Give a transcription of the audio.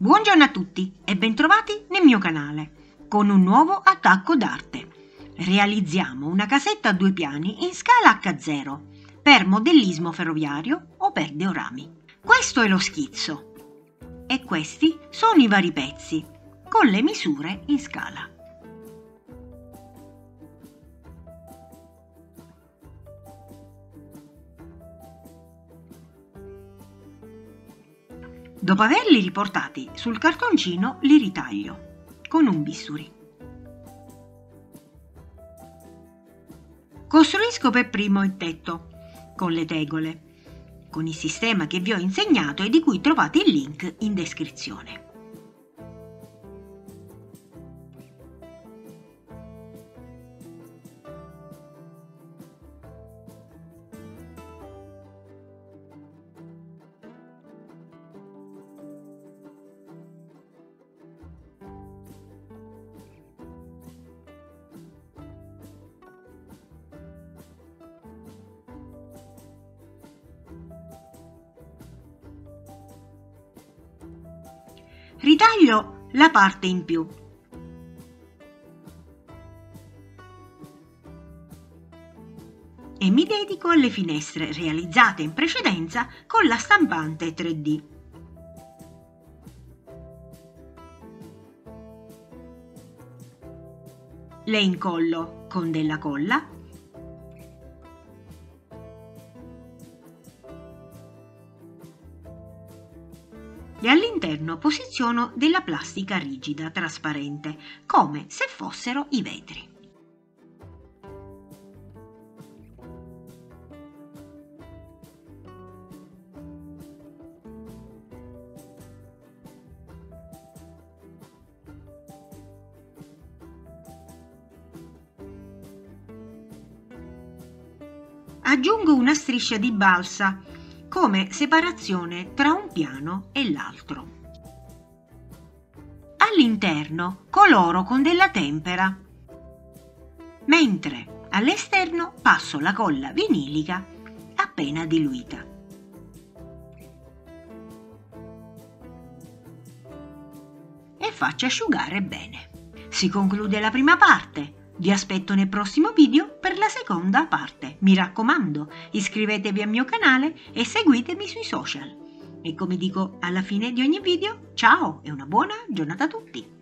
Buongiorno a tutti e bentrovati nel mio canale con un nuovo attacco d'arte. Realizziamo una casetta a due piani in scala H0 per modellismo ferroviario o per diorami. Questo è lo schizzo e questi sono i vari pezzi con le misure in scala. Dopo averli riportati sul cartoncino li ritaglio con un bisturi. Costruisco per primo il tetto con le tegole, con il sistema che vi ho insegnato e di cui trovate il link in descrizione. Ritaglio la parte in più e mi dedico alle finestre realizzate in precedenza con la stampante 3D. Le incollo con della colla e all'interno posiziono della plastica rigida trasparente, come se fossero i vetri. Aggiungo una striscia di balsa come separazione tra un piano e l'altro. All'interno coloro con della tempera, mentre all'esterno passo la colla vinilica appena diluita. E faccio asciugare bene. Si conclude la prima parte. Vi aspetto nel prossimo video per la seconda parte. Mi raccomando, iscrivetevi al mio canale e seguitemi sui social. E come dico alla fine di ogni video, ciao e una buona giornata a tutti!